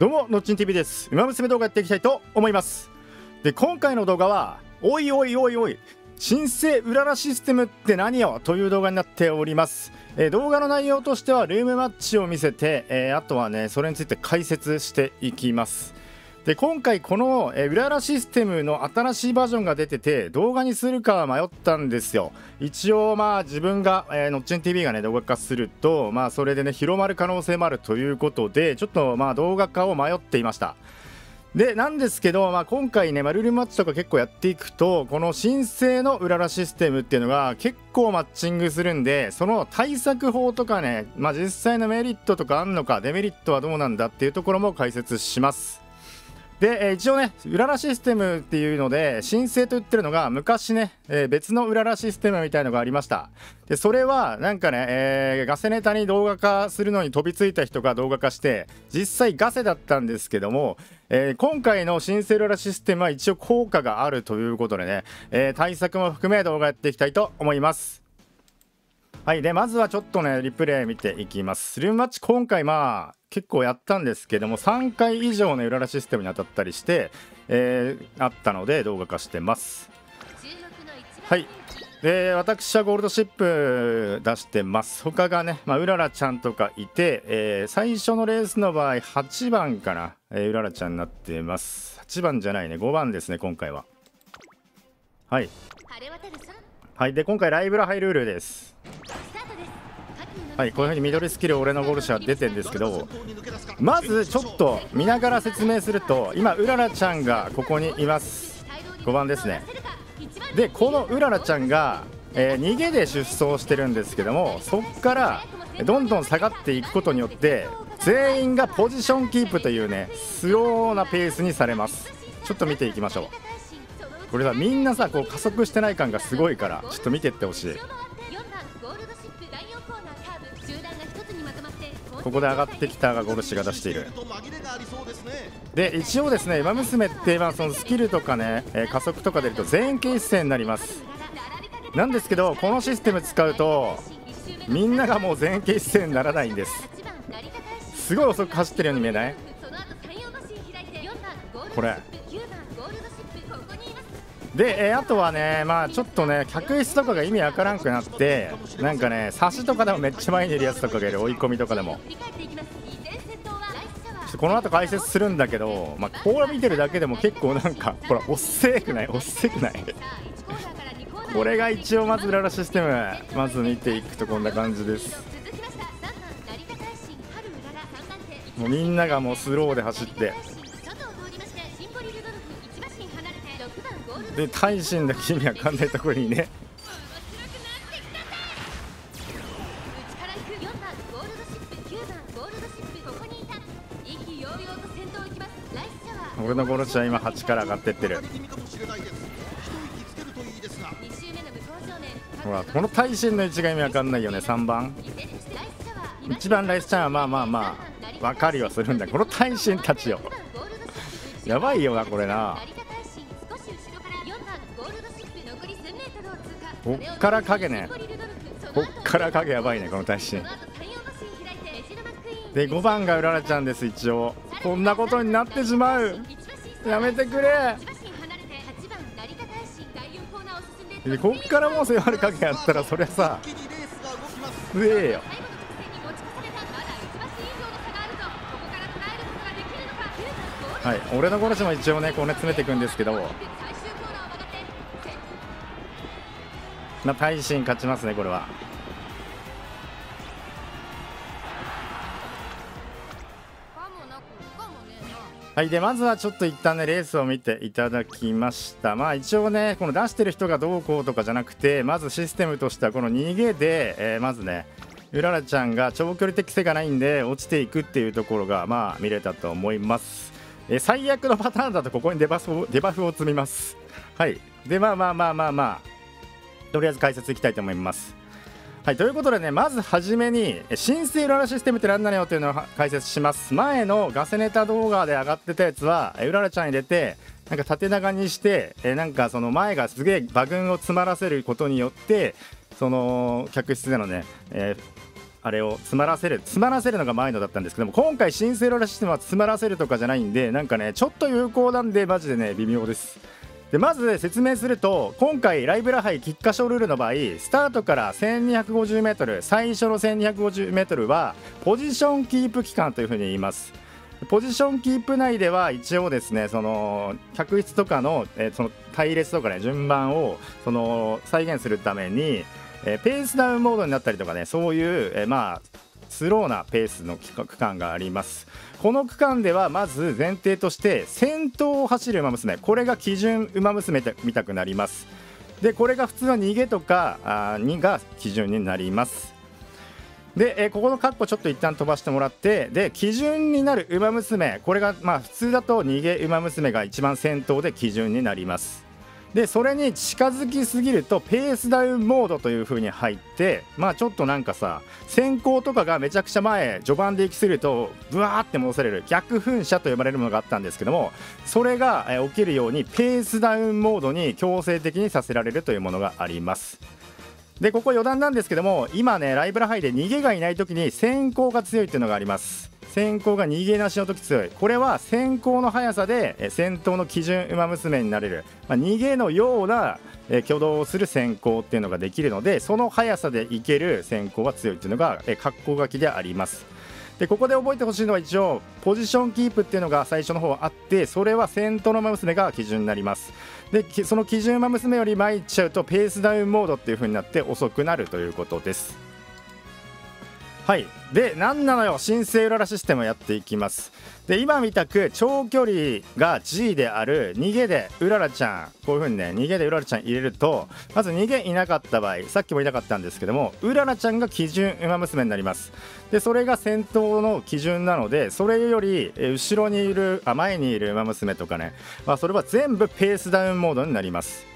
どうも、のっちん TV です。ウマ娘動画やっていきたいと思います。で、今回の動画は、おいおいおいおい、新生うららシステムって何よという動画になっております。動画の内容としては、ルームマッチを見せて、あとはね、それについて解説していきます。で、今回このうららシステムの新しいバージョンが出てて、動画にするか迷ったんですよ。一応まあ自分が、のっちん TV がね動画化すると、まあそれでね広まる可能性もあるということで、ちょっとまあ動画化を迷っていました。でなんですけど、まあ、今回ね、ルームマッチとか結構やっていくと、この新生のうららシステムっていうのが結構マッチングするんで、その対策法とかね、まあ、実際のメリットとかあんのか、デメリットはどうなんだっていうところも解説します。で一応ね、うららシステムっていうので、新生と言ってるのが、昔ね、別のうららシステムみたいのがありました。で、それは、なんかね、ガセネタに動画化するのに飛びついた人が動画化して、実際ガセだったんですけども、今回の新生うららシステムは一応効果があるということでね、対策も含め動画やっていきたいと思います。はい、で、まずはちょっとね、リプレイ見ていきます。ルームマッチ、今回まあ、結構やったんですけども、3回以上のうららシステムに当たったりして、あったので動画化してます。はい、で私はゴールドシップ出してます。他がね、まあ、うららちゃんとかいて、最初のレースの場合8番かな、うららちゃんになってます。8番じゃないね、5番ですね今回は。はい、はい、で今回ライブラハイルールです。はい、こういうふうに緑スキル俺のゴールシャー出てるんですけど、まずちょっと見ながら説明すると、今うららちゃんがここにいます。5番ですね。でこのうららちゃんが、逃げで出走してるんですけども、そこからどんどん下がっていくことによって全員がポジションキープというね、スローなペースにされます。ちょっと見ていきましょう。これさ、みんなさこう加速してない感がすごいから、ちょっと見てってほしい。ここで上がってきたがゴルシが出している。で一応ですね、ウマ娘ってまあそのスキルとかね、加速とか出ると全員形勢になります。なんですけどこのシステム使うとみんながもう全員形勢にならないんです。すごい遅く走ってるように見えない？これで、あとはね、まあちょっとね客室とかが意味わからんくなって、なんかね差しとかでもめっちゃ前にいるやつとかがいる。追い込みとかでもこの後解説するんだけど、まあ、こう見てるだけでも結構なんかほら、おっせえくない？おっせえくない？これが一応まずうららシステム、まず見ていくとこんな感じです。もうみんながもうスローで走って、で耐震だけ意味わかんないところにね俺のゴロシは今8から上がってってる。ほらこの耐震の位置が意味わかんないよね。3番1番ライスちゃんはまあまあまあわかりはするんだ。この耐震たちよやばいよなこれな。こっから影ね、こっから影やばいねこの大臣で。5番がうららちゃんです。一応こんなことになってしまう、やめてくれ。でこっからもう迫る影やったらそりゃさ強えよ。はい、俺の殺しも一応ねこうね詰めていくんですけど、まあ耐震勝ちますねこれは。はい、でまずはちょっと一旦ねレースを見ていただきました。まあ一応ねこの出してる人がどうこうとかじゃなくて、まずシステムとしてはこの逃げで、まずねうららちゃんが長距離的性がないんで落ちていくっていうところがまあ見れたと思います。最悪のパターンだとここにデバフを積みます。はい、でまあとりあえず解説いきたいと思います。はい、ということでね、まずはじめに新生うららシステムって何なのよというのを解説します。前のガセネタ動画で上がってたやつはうららちゃん入れてなんか縦長にしてなんかその前がすげえ馬群を詰まらせることによって、その客室でのね、あれを詰まらせるのが前のだったんですけども、今回シンセロラシステムは詰まらせるとかじゃないんで、なんかねちょっと有効なんでマジでね微妙です。でまず説明すると、今回ライブラ杯菊花賞ルールの場合、スタートから 1250m、 最初の 1250m はポジションキープ期間というふうに言います。ポジションキープ内では一応ですね、その客室とかの、その隊列とかね順番をその再現するために、ペースダウンモードになったりとかね、そういう、まあスローなペースの区間があります。この区間ではまず前提として先頭を走る馬娘、これが基準馬娘みたくなります。でこれが普通の逃げとかにが基準になります。で、ここのカッコちょっと一旦飛ばしてもらって、で基準になる馬娘、これがまあ普通だと逃げ馬娘が一番先頭で基準になります。でそれに近づきすぎるとペースダウンモードという風に入って、まあちょっとなんかさ、先行とかがめちゃくちゃ前序盤で行き過ぎるとブワーって戻される逆噴射と呼ばれるものがあったんですけども、それが起きるようにペースダウンモードに強制的にさせられるというものがあります。でここ余談なんですけども、今ねライブラ杯で逃げがいない時に先行が強いっていうのがあります。先行が逃げなしの時強い、これは先行の速さで先頭の基準馬娘になれる、まあ、逃げのような挙動をする先行っていうのができるので、その速さでいける先行は強いっていうのが格好書きであります。でここで覚えてほしいのは、一応ポジションキープっていうのが最初の方あって、それは先頭の馬娘が基準になります。でその基準馬娘より前行っちゃうとペースダウンモードっていう風になって遅くなるということです。はい、で何なのよシンセロラシステムをやっていきます。で今見たく長距離が G である逃げでうららちゃん、こういう風にね逃げでうららちゃん入れると、まず逃げいなかった場合、さっきもいなかったんですけども、うららちゃんが基準馬娘になります。でそれが先頭の基準なので、それより後ろにいる前にいる馬娘とかね、まあ、それは全部ペースダウンモードになります。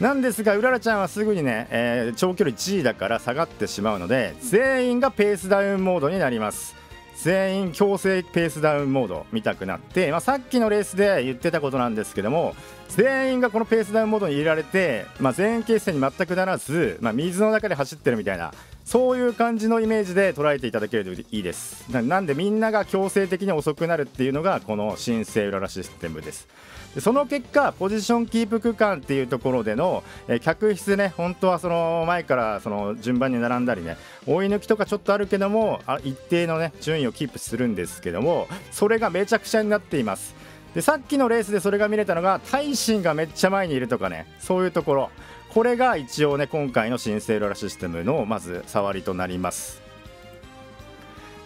なんですがうららちゃんはすぐにね、長距離 G だから下がってしまうので、全員がペースダウンモードになります。全員強制ペースダウンモード見たくなって、まあ、さっきのレースで言ってたことなんですけども、全員がこのペースダウンモードに入れられて、まあ、全員形成に全くならず、まあ、水の中で走ってるみたいな、そういう感じのイメージで捉えていただけるといいです。なんでみんなが強制的に遅くなるっていうのがこのシンセロラシステムです。その結果ポジションキープ区間っていうところでの、客室ね、本当はその前からその順番に並んだりね、追い抜きとかちょっとあるけども、一定のね順位をキープするんですけども、それがめちゃくちゃになっています。でさっきのレースでそれが見れたのが、大臣がめっちゃ前にいるとかね、そういうところ、これが一応ね今回のシンセロラシステムのまず触りとなります。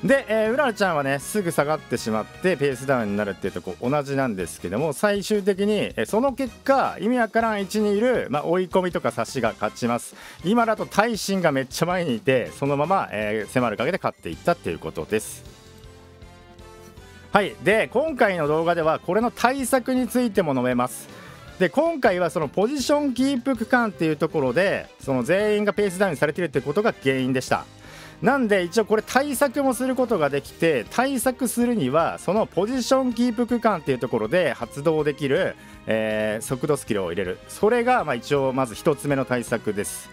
で、うららちゃんはねすぐ下がってしまってペースダウンになるっていうとこ同じなんですけども、最終的に、その結果意味わからん位置にいる、まあ、追い込みとか差しが勝ちます。今だと大臣がめっちゃ前にいて、そのまま、迫る陰で勝っていったっていうことです。はい、で今回の動画ではこれの対策についても述べます。で今回はそのポジションキープ区間っていうところで、その全員がペースダウンされているってことが原因でした。なんで一応これ対策もすることができて、対策するにはそのポジションキープ区間っていうところで発動できる、速度スキルを入れる、それがまあ一応まず1つ目の対策です。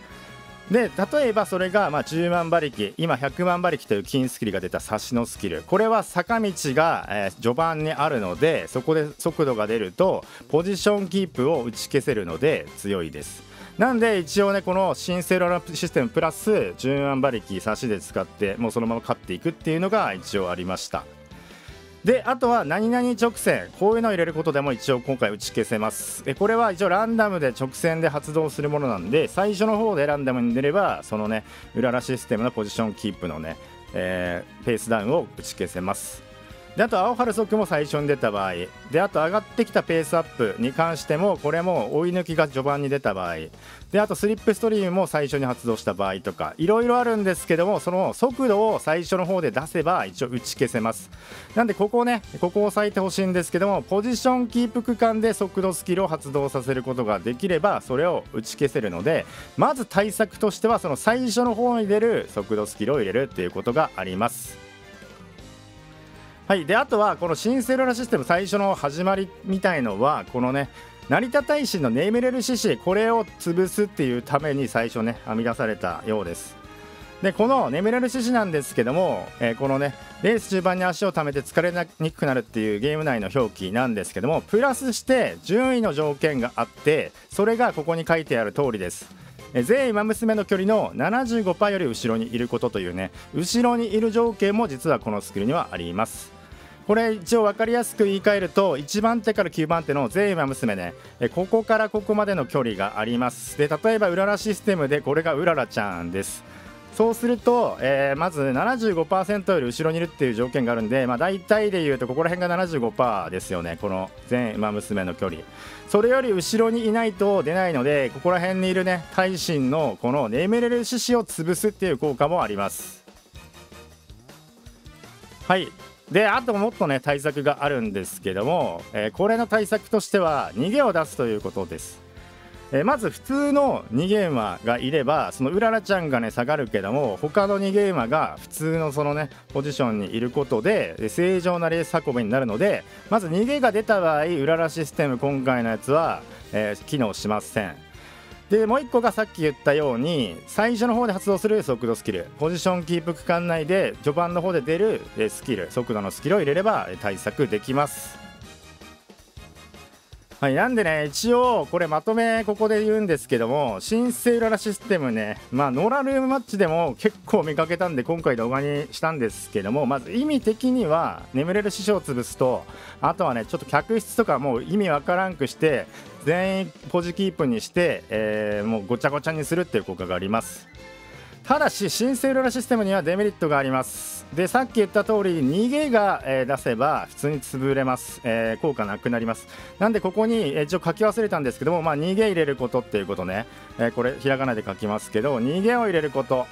で例えばそれがまあ10万馬力今100万馬力という金スキルが出た差しのスキル、これは坂道が、序盤にあるので、そこで速度が出るとポジションキープを打ち消せるので強いです。なんで一応ねこのシンセロラシステムプラス10万馬力差しで使って、もうそのまま勝っていくっていうのが一応ありました。であとは何々直線、こういうのを入れることでも一応今回打ち消せます。これは一応ランダムで直線で発動するものなんで、最初の方でランダムに出ればそのねうららシステムのポジションキープのね、ペースダウンを打ち消せます。であと青春速も最初に出た場合で、あと上がってきたペースアップに関しても、これも追い抜きが序盤に出た場合で、あとスリップストリームも最初に発動した場合とか、いろいろあるんですけども、その速度を最初の方で出せば一応打ち消せます。なんでここね、ここを押さえてほしいんですけども、ポジションキープ区間で速度スキルを発動させることができればそれを打ち消せるので、まず対策としてはその最初の方に出る速度スキルを入れるっていうことがあります。はい、であとはこのシンセロラシステム最初の始まりみたいのは、このね成田大臣のネームレル獅子、これを潰すっていうために最初ね編み出されたようです。でこの眠れる獅子なんですけども、このねレース中盤に足をためて疲れにくくなるっていうゲーム内の表記なんですけども、プラスして順位の条件があって、それがここに書いてある通りです。全馬娘の距離の 75% より後ろにいることというね、後ろにいる条件も実はこのスクリーンにはあります。これ一応分かりやすく言い換えると、1番手から9番手の全馬娘ね、ここからここまでの距離があります。で例えばうららシステムでこれがうららちゃんです。そうすると、まず 75% より後ろにいるっていう条件があるんで、まあ、大体でいうとここら辺が 75% ですよね、この全馬娘の距離。それより後ろにいないと出ないので、ここら辺にいるね大神のこの眠れる獅子を潰すっていう効果もあります。はい、であともっとね対策があるんですけども、これの対策としては逃げを出すということです。まず普通の逃げ馬がいればそのうららちゃんがね下がるけども、他の逃げ馬が普通のそのねポジションにいることで正常なレース運びになるので、まず逃げが出た場合うららシステム今回のやつは、機能しません。でもう1個がさっき言ったように最初の方で発動する速度スキル、ポジションキープ区間内で序盤の方で出るスキル、速度のスキルを入れれば対策できます。はい、なんでね一応これまとめここで言うんですけども、新生うららシステムね、まあノーラルームマッチでも結構見かけたんで今回動画にしたんですけども、まず意味的には眠れる師匠を潰すと、あとはねちょっと客室とかもう意味わからんくして全員ポジキープにして、もうごちゃごちゃにするっていう効果があります。ただし新生うららシステムにはデメリットがあります。でさっき言った通り逃げが出せば普通に潰れます、効果なくなります。なんでここに一応書き忘れたんですけども、まあ、逃げ入れることっていうことね、これひらがなで書きますけど逃げを入れること、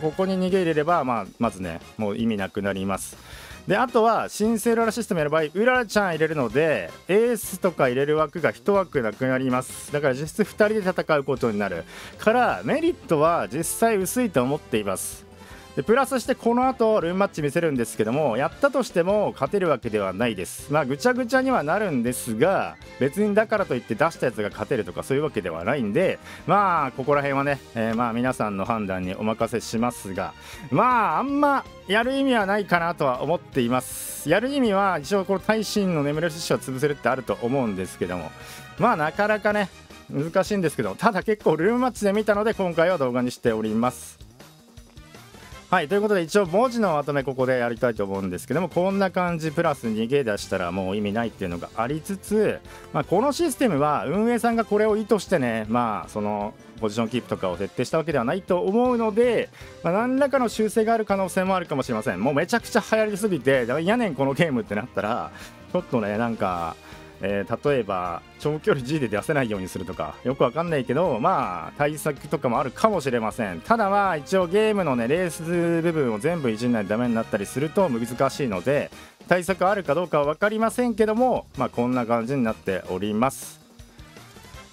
ここに逃げ入れれば、まあ、まずねもう意味なくなります。であとは新生うららシステムやる場合うららちゃん入れるのでエースとか入れる枠が1枠なくなります。だから実質2人で戦うことになるからメリットは実際薄いと思っています。でプラスしてこの後ルームマッチ見せるんですけども、やったとしても勝てるわけではないです。まあぐちゃぐちゃにはなるんですが、別にだからといって出したやつが勝てるとかそういうわけではないんで、まあここら辺はね、まあ皆さんの判断にお任せしますが、まああんまやる意味はないかなとは思っています。やる意味は一応この大神の眠れる獅子を潰せるってあると思うんですけども、まあなかなかね難しいんですけど、ただ結構ルームマッチで見たので今回は動画にしております。はい、ということで一応文字のまとめここでやりたいと思うんですけども、こんな感じプラス逃げ出したらもう意味ないっていうのがありつつ、まあ、このシステムは運営さんがこれを意図してね、まあそのポジションキープとかを徹底したわけではないと思うので、まあ、何らかの修正がある可能性もあるかもしれません。もうめちゃくちゃ流行りすぎて「やねんこのゲーム」ってなったらちょっとねなんか。例えば長距離 G で出せないようにするとかよくわかんないけど、まあ対策とかもあるかもしれません。ただまあ一応ゲームのねレース部分を全部いじんないとダメになったりすると難しいので、対策あるかどうかは分かりませんけども、まあこんな感じになっております。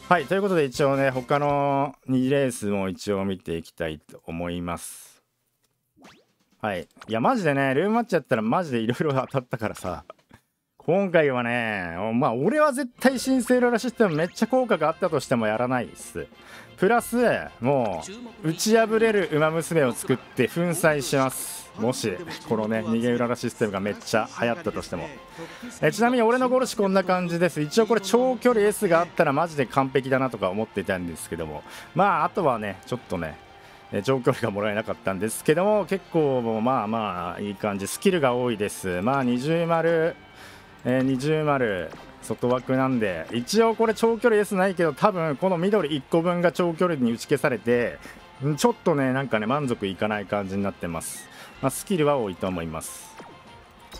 はい、ということで一応ね他の2レースも一応見ていきたいと思います。はい、いやマジでねルームマッチやったらマジでいろいろ当たったからさ、今回はね、まあ俺は絶対新生うららシステムめっちゃ効果があったとしてもやらないです。プラスもう打ち破れる馬娘を作って粉砕します。もしこのね逃げうららシステムがめっちゃ流行ったとしても。ちなみに俺のゴルシこんな感じです。一応これ長距離 S があったらマジで完璧だなとか思っていたんですけども、まああとはねちょっとね長距離がもらえなかったんですけども、結構もうまあまあいい感じ、スキルが多いです。まあ20丸20丸外枠なんで、一応これ長距離 S ないけど多分この緑1個分が長距離に打ち消されてちょっとねなんかね満足いかない感じになってます。まあ、スキルは多いと思います。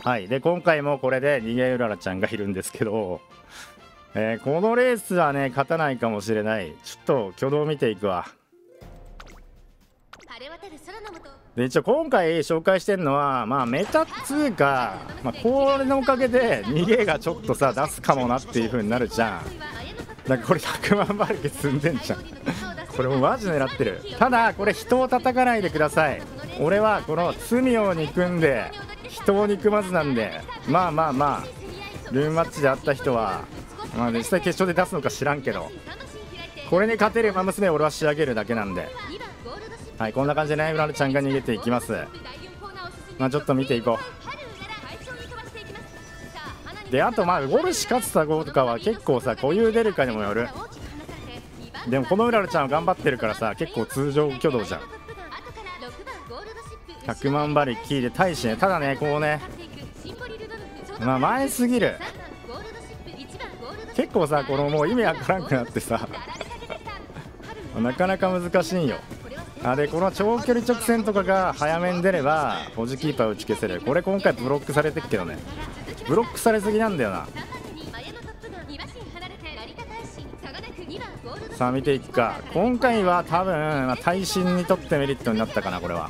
はい、で今回もこれで逃げうららちゃんがいるんですけど、このレースはね勝たないかもしれない。ちょっと挙動見ていくわ。で一応今回紹介してるのは、まあ、メタっつうか、まあ、これのおかげで逃げがちょっとさ出すかもなっていう風になるじゃん。だからこれ100万馬力積んでんじゃんこれもマジ狙ってる。ただこれ人を叩かないでください。俺はこの罪を憎んで人を憎まずなんで、まあまあまあルームマッチで会った人は、まあ、実際決勝で出すのか知らんけど、これに勝てる馬娘を俺は仕上げるだけなんで。はい、こんな感じでね、ウラルちゃんが逃げていきます。まあちょっと見ていこう。で、あとまあゴルシ勝つかどうかは結構さ、固有出るかにもよる。でもこのウラルちゃんは頑張ってるからさ、結構通常挙動じゃん。100万馬力で大使ね、ただね、こうね、まあ前すぎる。結構さ、このもう意味わからんくなってさなかなか難しいんよ。あで、この長距離直線とかが早めに出ればポジキーパー打ち消せる。これ今回ブロックされてるけどね、ブロックされすぎなんだよな。さあ見ていくか。今回は多分、まあ、耐震にとってメリットになったかな。これは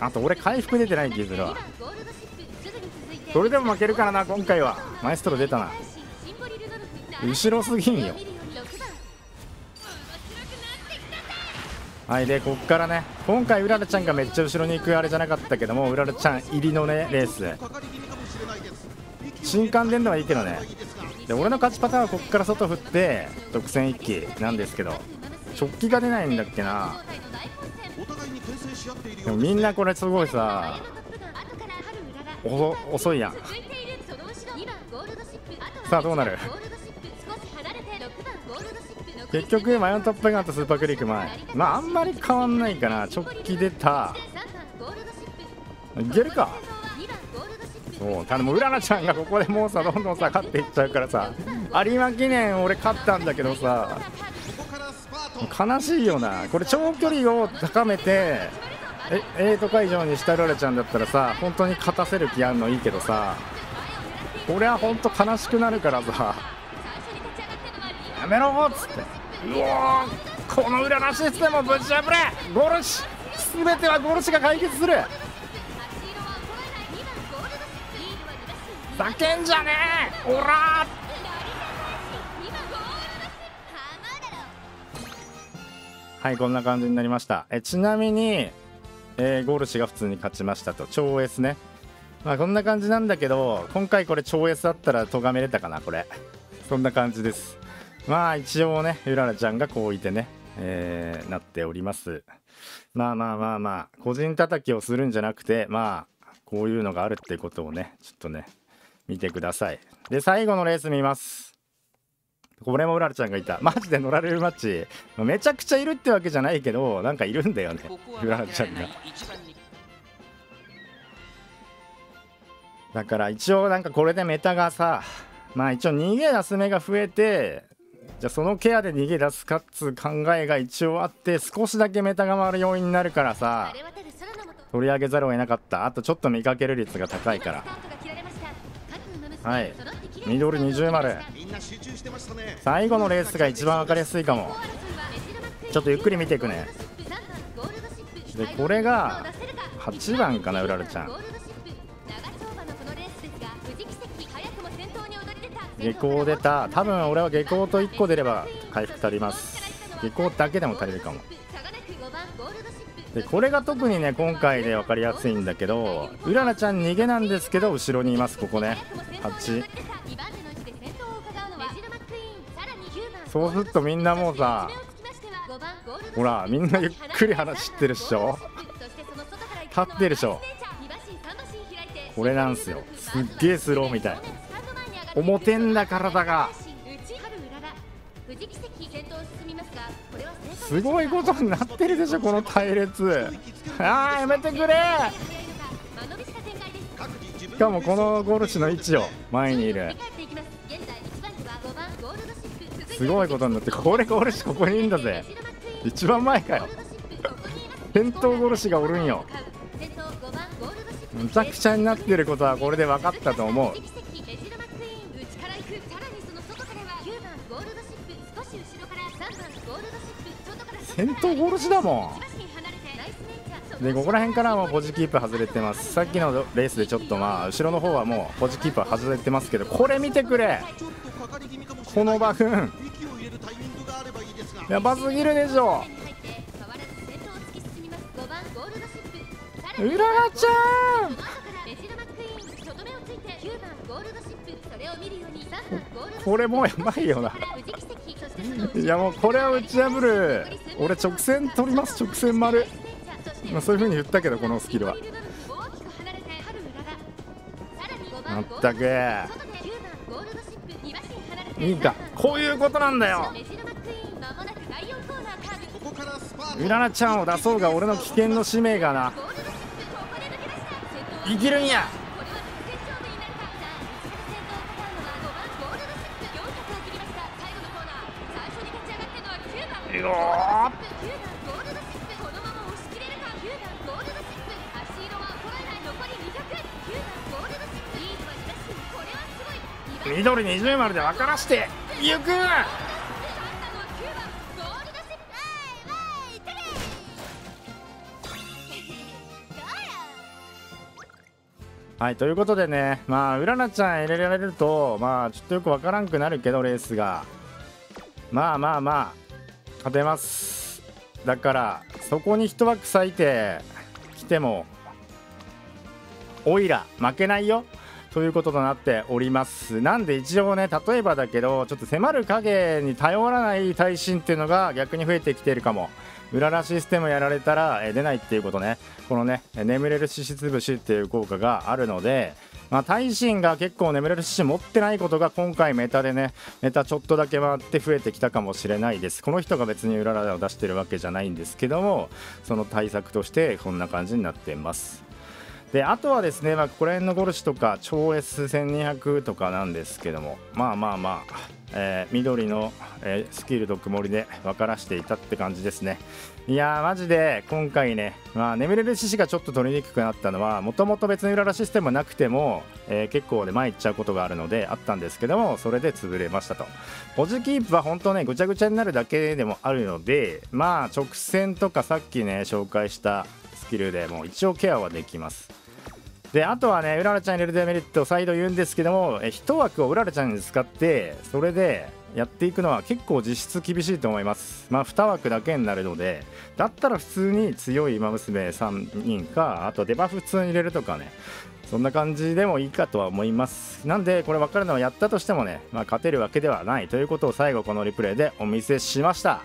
あと俺回復出てない気するわ。それでも負けるからな今回は。マエストロ出たな。後ろすぎんよ。はい、でこっからね、今回うららちゃんがめっちゃ後ろに行くあれじゃなかったけども、うららちゃん入りのねレース、新刊出んのはいいけどね。で俺の勝ちパターンはこっから外振って独占一騎なんですけど、直騎が出ないんだっけな。でもみんなこれすごいさ、遅いやん。さあどうなる。結局マヨントップガンとスーパークリーク前、まああんまり変わんないかな。直帰出た、いけるか。そう、ただもううららちゃんがここでもうさ、どんどんさ勝っていっちゃうからさ、有馬記念俺勝ったんだけどさ、悲しいよな。これ長距離を高めてエイト会場にしたられちゃうんだったらさ、本当に勝たせる気あんのいいけどさ、これは本当悲しくなるからさ、やめろっつって、うおー、この裏らしいつでもぶち破れゴルシ、全てはゴルシが解決する。ざけんじゃねえ、おらー。はい、こんな感じになりました。ちなみに、ゴール氏が普通に勝ちましたと。超 S ね、まあこんな感じなんだけど、今回これ超 S だったら咎めれたかな。これそんな感じです。まあ一応ね、うららちゃんがこういてね、なっております。まあまあまあまあ個人叩きをするんじゃなくて、まあこういうのがあるってことをね、ちょっとね見てください。で最後のレース見ます。これもうららちゃんがいた。マジで乗られるマッチ、めちゃくちゃいるってわけじゃないけど、なんかいるんだよね、うららちゃんが。だから一応なんかこれでメタがさ、まあ一応逃げ出す目が増えて、じゃあそのケアで逃げ出すかっつう考えが一応あって、少しだけメタが回る要因になるからさ、取り上げざるを得なかった。あとちょっと見かける率が高いから。はい、ミドル20丸。最後のレースが一番分かりやすいかも。ちょっとゆっくり見ていくね。でこれが8番かな、うららちゃん。下校出た。多分俺は下校と1個出れば回復足ります。下校だけでも足りるかも。でこれが特にね今回で分かりやすいんだけど、うららちゃん逃げなんですけど後ろにいます。ここね8。そうするとみんなもうさ、ほらみんなゆっくり話してるっしょ、立ってるでしょ。これなんすよ、すっげえスローみたい。重てんだ体が、すごいことになってるでしょこの隊列。あーやめてくれ。しかもこのゴルシの位置を前にいる、すごいことになって、これゴルシここにいるんだぜ。一番前かよ先頭ゴルシがおるんよ。むちゃくちゃになってることはこれで分かったと思う。先頭ゴルシだもん。でここら辺からはもうポジキープ外れてます。さっきのレースでちょっとまあ後ろの方はもうポジキープ外れてますけど、これ見てくれこの馬群、やばすぎるでしょうららちゃん。これもうやばいよないやもうこれは打ち破る。俺直線取ります、直線丸、まあ、そういう風に言ったけどこのスキルはまったくいいか。こういうことなんだよ。うららちゃんを出そうが俺の危険の使命がな。生きるんや。うお緑20丸で分からして行く。はい、ということでね、まあうららちゃん入れられるとまあちょっとよく分からんくなるけど、レースがまあまあまあ勝てます。だからそこに1枠割いてきてもおいら負けないよということとなっております。なんで一応ね、例えばだけどちょっと迫る影に頼らない耐震っていうのが逆に増えてきているかも。裏らシステムやられたら出ないっていうことね。このね眠れる獅子潰しっていう効果があるので、まあ、耐震が結構眠れる獅子持ってないことが今回メタでね、メタちょっとだけ回って増えてきたかもしれないです。この人が別に裏らを出してるわけじゃないんですけども、その対策としてこんな感じになっています。であとはですね、まあ、ここら辺のゴルシュとか超 S1200 とかなんですけども、まあまあまあ、緑の、スキルと曇りで分からしていたって感じですね。いやーマジで今回ね、まあ、眠れる獅子がちょっと取りにくくなったのはもともと別に裏らシステムなくても、結構で前行っちゃうことがあるのであったんですけども、それで潰れましたと。保持キープは本当ねぐちゃぐちゃになるだけでもあるので、まあ直線とかさっきね紹介したスキルでも一応ケアはできます。であとはねうららちゃん入れるデメリットを再度言うんですけども、1枠をうららちゃんに使ってそれでやっていくのは結構実質厳しいと思います。まあ2枠だけになるので、だったら普通に強い馬娘3人か、あとデバフ普通に入れるとかね、そんな感じでもいいかとは思います。なんでこれ分かるのはやったとしてもね、まあ、勝てるわけではないということを最後このリプレイでお見せしました。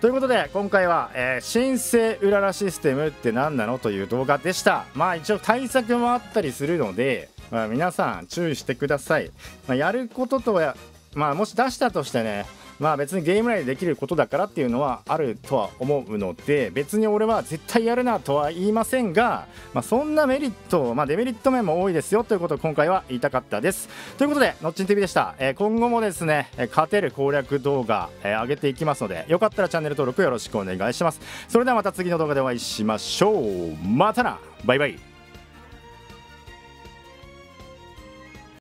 ということで今回は、新生うららシステムって何なのという動画でした。まあ一応対策もあったりするので、まあ、皆さん注意してください。まあ、やることとは、まあ、もし出したとしてね、まあ別にゲーム内でできることだからっていうのはあるとは思うので、別に俺は絶対やるなとは言いませんが、まあ、そんなメリット、まあ、デメリット面も多いですよということを今回は言いたかったです。ということでのっちん TV でした、今後もですね勝てる攻略動画、上げていきますので、よかったらチャンネル登録よろしくお願いします。それではまた次の動画でお会いしましょう。またな、バイバイ。